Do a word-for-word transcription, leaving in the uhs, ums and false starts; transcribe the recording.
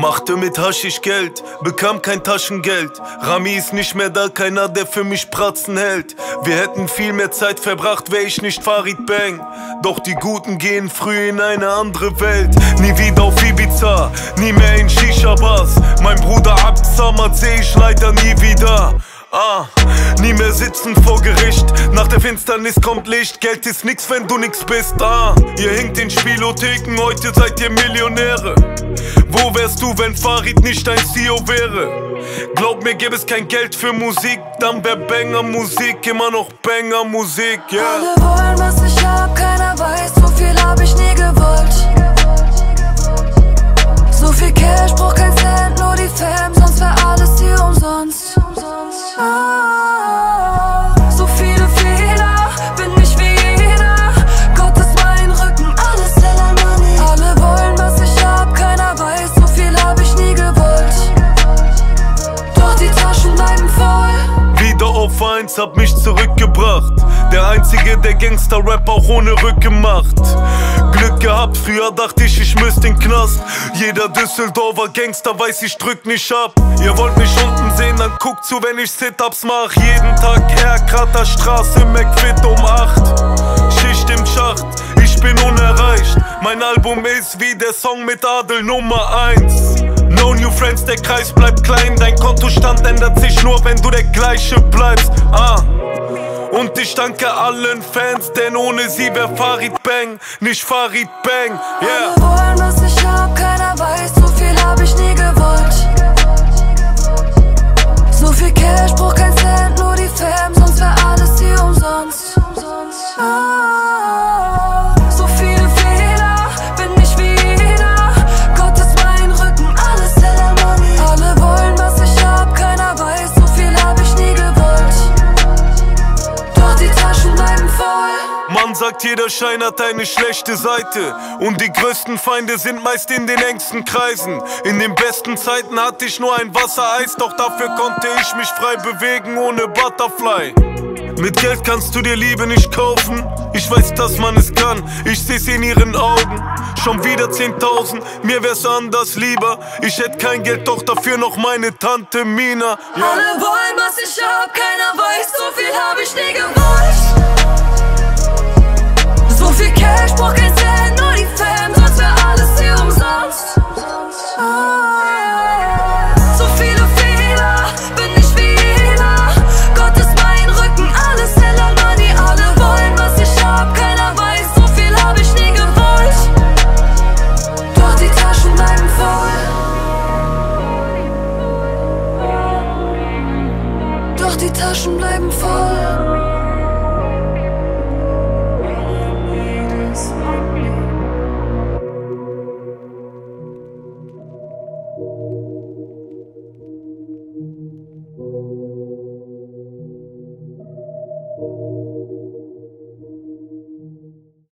Machte mit Haschisch Geld, bekam kein Taschengeld. Rami ist nicht mehr da, keiner, der für mich Pratzen hält. Wir hätten viel mehr Zeit verbracht, wär ich nicht Farid Bang. Doch die Guten gehen früh in eine andere Welt. Nie wieder auf Ibiza, nie mehr in Shisha-Bass. Mein Bruder Abt Samad seh ich leider nie wieder. Ah, nie mehr sitzen vor Gericht. Nach der Finsternis kommt Licht. Geld ist nix, wenn du nix bist. Ah, ihr hinkt in Spielotheken, heute seid ihr Millionäre. Wo wärst du, wenn Farid nicht ein C E O wäre? Glaub mir, gäbe es kein Geld für Musik, dann wär Banger Musik immer noch Banger Musik, yeah. Alle wollen, was ich hab, keiner weiß, so viel hab ich nie gewollt. So viel Cash, brauch kein Cent, nur die Fam, sonst wär alles hier umsonst. Ah, so viele Fehler, bin nicht wie jeder. Gott ist mein Rücken, alles seller Money. Alle wollen, was ich hab, keiner weiß, so viel hab ich nie gewollt. Doch die Taschen bleiben voll. Wieder auf eins, hab mich zurückgebracht. Der einzige, der Gangster-Rap auch ohne Rücken macht. Glück gehabt, früher dachte ich, ich müsste in Knast. Jeder Düsseldorfer Gangster weiß, ich drück nicht ab. Ihr wollt mich unten sehen, dann guckt zu, wenn ich Sit-Ups mach. Jeden Tag her, Kraterstraße, McFit um acht. Schicht im Schacht, ich bin unerreicht. Mein Album ist wie der Song mit Adel Nummer eins. No new friends, der Kreis bleibt klein. Dein Kontostand ändert sich nur, wenn du der gleiche bleibst. Ah. Und ich danke allen Fans, denn ohne sie wär Farid Bang, nicht Farid Bang, yeah. Alle wollen, was ich hab, keiner weiß, so viel hab ich nie gewollt. So viel Cash, brauch kein Cent, nur die Fam, sonst wär alles hier umsonst. Ah, so viele Fehler, bin nicht wie jeder. Gott ist mein Rücken, alles seller Money. Alle wollen, was ich hab, keiner weiß, so viel hab ich nie gewollt. Die Taschen bleiben voll. Man sagt, jeder Schein hat eine schlechte Seite. Und die größten Feinde sind meist in den engsten Kreisen. In den besten Zeiten hatte ich nur ein Wassereis. Doch dafür konnte ich mich frei bewegen ohne Butterfly. Mit Geld kannst du dir Liebe nicht kaufen. Ich weiß, dass man es kann, ich seh's in ihren Augen. Schon wieder zehntausend, mir wär's anders lieber. Ich hätt kein Geld, doch dafür noch meine Tante Mina, yeah. Alle wollen, was ich hab, keiner weiß, so viel hab ich nie gewollt. So viel Cash, brauch kein Cent, nur die Fam, sonst wär alles hier umsonst. Ah, so viele Fehler, bin nicht wie jeder. Gott ist mein Rücken, alles seller Money. Alle wollen, was ich hab, keiner weiß, so viel hab ich nie gewollt. Doch die Taschen bleiben voll. Doch die Taschen bleiben voll.